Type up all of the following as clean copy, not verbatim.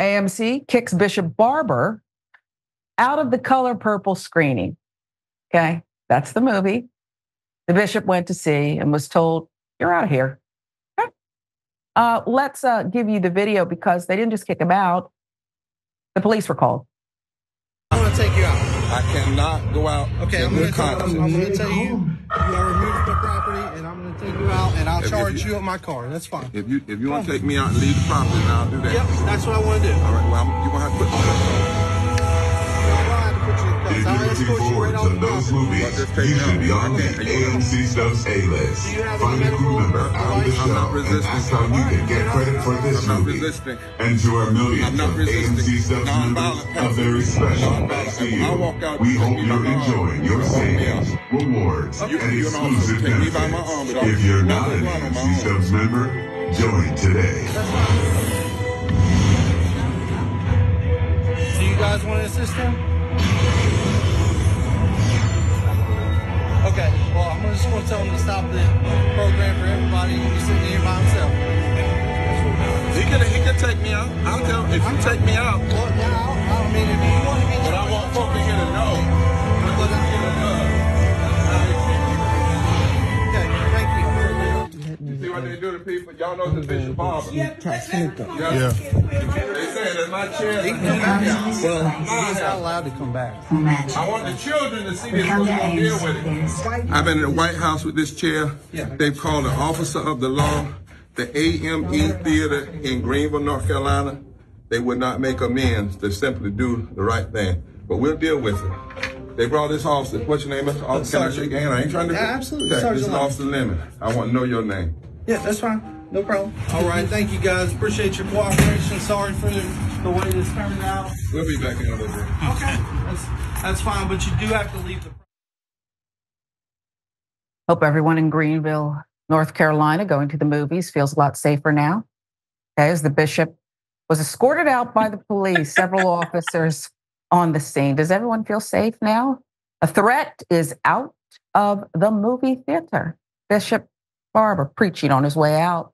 AMC kicks Bishop Barber out of The Color Purple screening. Okay, that's the movie the bishop went to see and was told, you're out of here. Okay. Let's give you the video, because they didn't just kick him out. The police were called. I want to take you out. I cannot go out. Okay, I'm going to tell you. You removed the property, and I'm going to take you out, and I'll charge you at my car. That's fine. If you want to take me out and leave the property, then I'll do that. Yep, that's what I want to do. All right, well, you're going to have to put you should be on the AMC Stuff's A-List. Find a crew member on the show and ask how you can get credit for this movie. And to our millions of AMC Stuff's members of the respectful backseat, we hope you're enjoying your savings, rewards, and exclusive benefits. If you're not an AMC Stuff's member, join today. Do you guys want to assist him? Okay, well, I'm just going to tell him to stop the program for everybody. He's sitting here by himself. He could take me out. I'll tell him, if you take me out. Well, now, I mean, if you want to be. But I want folks here to know. I want them here to know. Okay, thank you. You see what they do to people? Y'all know the Bishop Barber. Yeah. They say that my chair. He can come back out. Well, he's not allowed to come back. I want the children to see this. We're going to deal with it. I've been in the White House with this chair. They've called an officer of the law, the AME Theater in Greenville, North Carolina. They would not make amends to simply do the right thing. But we'll deal with it. They brought this officer. What's your name? Officer, can I shake your hand? I ain't trying to. Yeah, absolutely. Okay, this is Officer Lemon. I want to know your name. Yeah, that's fine. No problem. All right, thank you guys. Appreciate your cooperation. Sorry for the way this turned out. We'll be back in a little bit. Okay, that's fine, but you do have to leave the. Hope everyone in Greenville, North Carolina, going to the movies feels a lot safer now. Okay, as the bishop was escorted out by the police, several officers on the scene. Does everyone feel safe now? A threat is out of the movie theater. Bishop Barber preaching on his way out.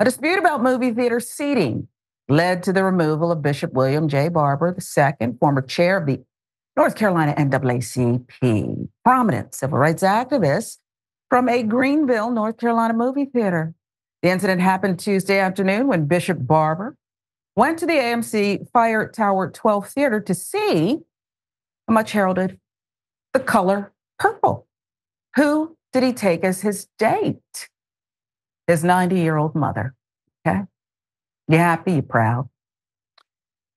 A dispute about movie theater seating led to the removal of Bishop William J. Barber II, former chair of the North Carolina NAACP, prominent civil rights activist, from a Greenville, North Carolina movie theater. The incident happened Tuesday afternoon when Bishop Barber went to the AMC Fire Tower 12 Theater to see the much heralded The Color Purple. Who did he take as his date? His 90-year-old mother, okay? You happy, you proud.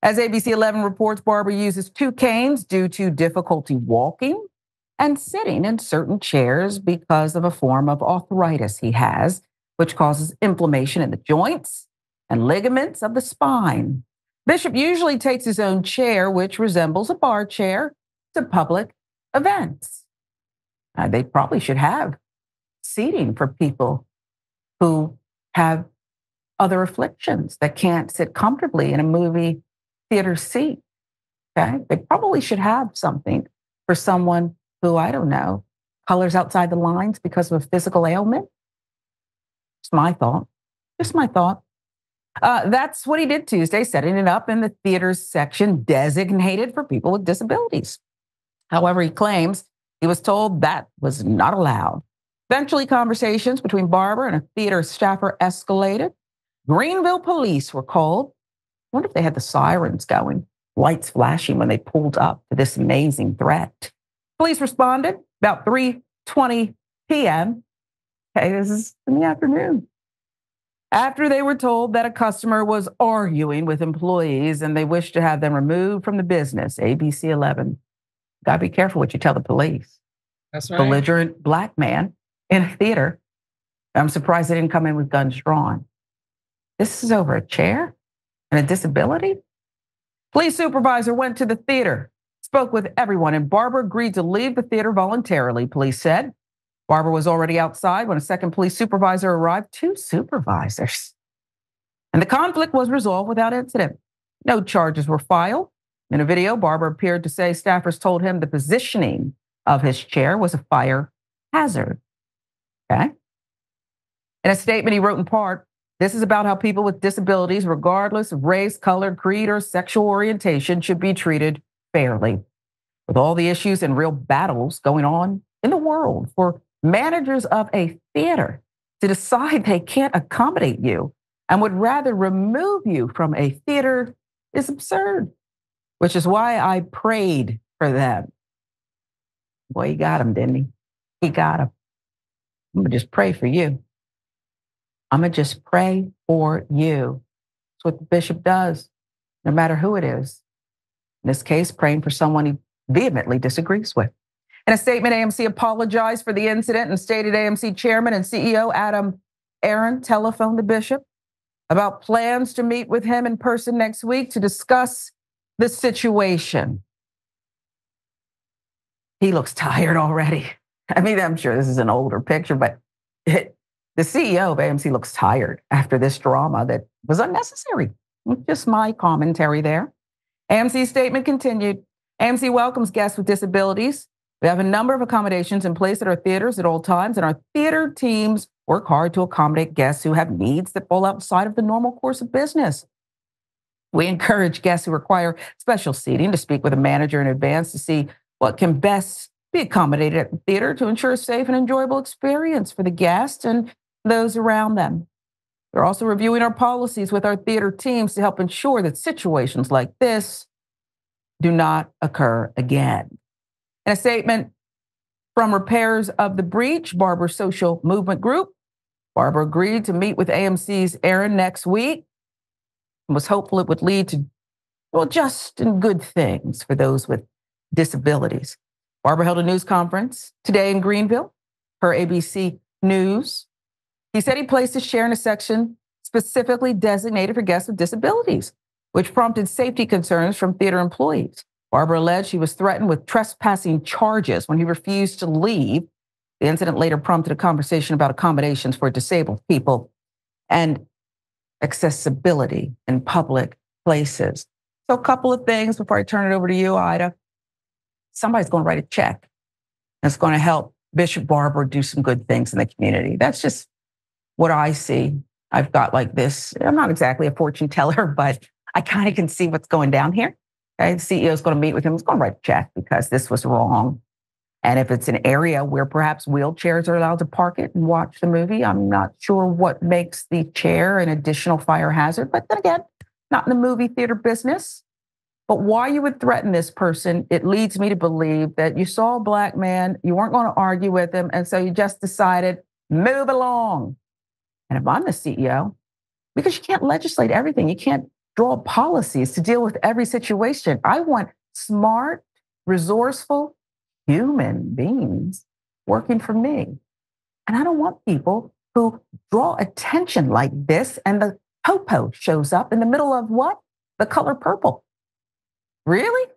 As ABC 11 reports, Barber uses two canes due to difficulty walking and sitting in certain chairs because of a form of arthritis he has, which causes inflammation in the joints and ligaments of the spine. Bishop usually takes his own chair, which resembles a bar chair, to public events. They probably should have seating for people who have other afflictions that can't sit comfortably in a movie theater seat, okay? They probably should have something for someone who, I don't know, colors outside the lines because of a physical ailment. It's my thought, just my thought. That's what he did Tuesday, setting it up in the theater's section designated for people with disabilities. However, he claims he was told that was not allowed. Eventually, conversations between Barber and a theater staffer escalated. Greenville police were called. I wonder if they had the sirens going, lights flashing when they pulled up to this amazing threat. Police responded about 3:20 p.m. Hey, this is in the afternoon. After they were told that a customer was arguing with employees and they wished to have them removed from the business, ABC 11. Gotta be careful what you tell the police. That's right. Belligerent black man in a theater. I'm surprised they didn't come in with guns drawn. This is over a chair and a disability? Police supervisor went to the theater, spoke with everyone, and Barber agreed to leave the theater voluntarily, police said. Barber was already outside when a second police supervisor arrived, two supervisors. And the conflict was resolved without incident. No charges were filed. In a video, Barber appeared to say staffers told him the positioning of his chair was a fire hazard. Okay. In a statement he wrote in part, This is about how people with disabilities, regardless of race, color, creed, or sexual orientation, should be treated fairly. With all the issues and real battles going on in the world for managers of a theater to decide they can't accommodate you and would rather remove you from a theater is absurd, which is why I prayed for them. Boy, he got him, didn't he? He got him. I'm gonna just pray for you. I'm gonna just pray for you. That's what the bishop does, no matter who it is. In this case, praying for someone he vehemently disagrees with. In a statement, AMC apologized for the incident and stated AMC chairman and CEO Adam Aaron telephoned the bishop about plans to meet with him in person next week to discuss the situation. He looks tired already. I mean, I'm sure this is an older picture, but the CEO of AMC looks tired after this drama that was unnecessary. Just my commentary there. AMC's statement continued. AMC welcomes guests with disabilities. We have a number of accommodations in place at our theaters at all times, and our theater teams work hard to accommodate guests who have needs that fall outside of the normal course of business. We encourage guests who require special seating to speak with a manager in advance to see what can best be accommodated at the theater to ensure a safe and enjoyable experience for the guest and those around them. We're also reviewing our policies with our theater teams to help ensure that situations like this do not occur again. In a statement from Repairers of the Breach, Barber Social Movement Group, Barber agreed to meet with AMC's Aaron next week and was hopeful it would lead to, well, just and good things for those with disabilities. Barber held a news conference today in Greenville, per ABC News. He said he placed his chair in a section specifically designated for guests with disabilities, which prompted safety concerns from theater employees. Barber alleged he was threatened with trespassing charges when he refused to leave. The incident later prompted a conversation about accommodations for disabled people and accessibility in public places. So a couple of things before I turn it over to you, Ida. Somebody's going to write a check that's going to help Bishop Barber do some good things in the community. That's just what I see. I've got like this. I'm not exactly a fortune teller, but I kind of can see what's going down here. Okay, the CEO is going to meet with him. He's going to write a check because this was wrong. And if it's an area where perhaps wheelchairs are allowed to park it and watch the movie, I'm not sure what makes the chair an additional fire hazard. But then again, not in the movie theater business. But why you would threaten this person, it leads me to believe that you saw a black man, you weren't going to argue with him, and so you just decided, move along. And if I'm the CEO, because you can't legislate everything, you can't draw policies to deal with every situation. I want smart, resourceful human beings working for me. And I don't want people who draw attention like this and the popo shows up in the middle of what? The Color Purple. Really?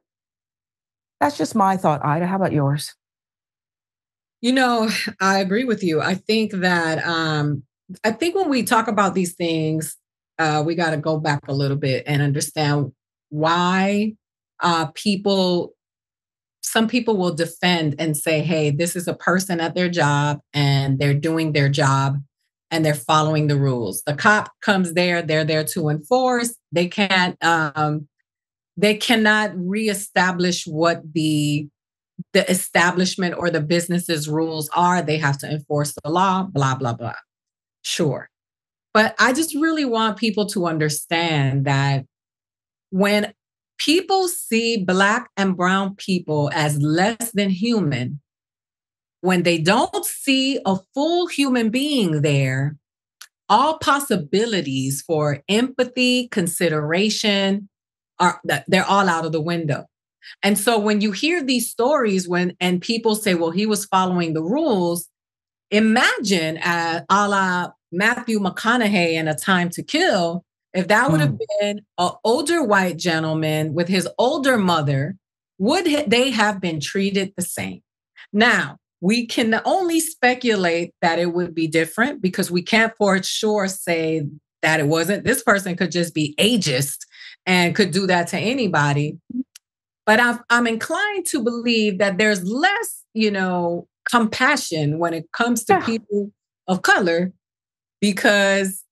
That's just my thought, Ida. How about yours? You know, I agree with you. I think that, when we talk about these things, we got to go back a little bit and understand why some people will defend and say, hey, this is a person at their job and they're doing their job and they're following the rules. The cop comes there, they're there to enforce. They can't, they cannot reestablish what the establishment or the business's rules are. They have to enforce the law, blah, blah, blah. Sure. But I just really want people to understand that when people see Black and Brown people as less than human, when they don't see a full human being there, all possibilities for empathy, consideration, they're all out of the window. And so when you hear these stories and people say, well, he was following the rules, imagine a la Matthew McConaughey in A Time to Kill, if that would have been an older white gentleman with his older mother, would they have been treated the same? Now, we can only speculate that it would be different because we can't for sure say that it wasn't. This person could just be ageist and could do that to anybody. But I'm inclined to believe that there's less, compassion when it comes to people of color. Because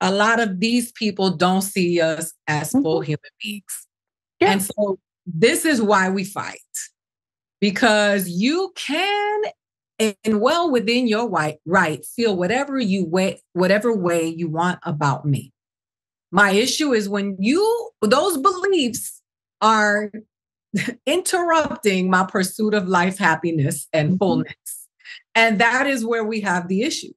a lot of these people don't see us as full human beings. Yeah. And so this is why we fight, because you can and well within your right feel whatever way you want about me. My issue is when those beliefs are interrupting my pursuit of life, happiness, and fullness. And that is where we have the issue.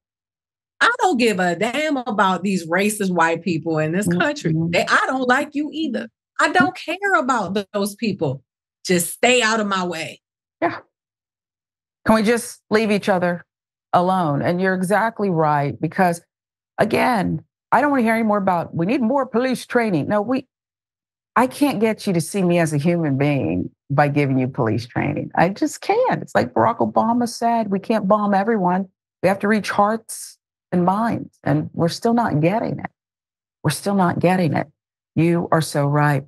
I don't give a damn about these racist white people in this country. I don't like you either. I don't care about those people. Just stay out of my way. Yeah. Can we just leave each other alone? And you're exactly right, because again, I don't want to hear any more about, we need more police training. No, I can't get you to see me as a human being by giving you police training. I just can't. It's like Barack Obama said, we can't bomb everyone. We have to reach hearts and minds, and we're still not getting it. You are so right.